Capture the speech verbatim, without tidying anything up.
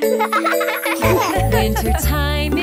Winter time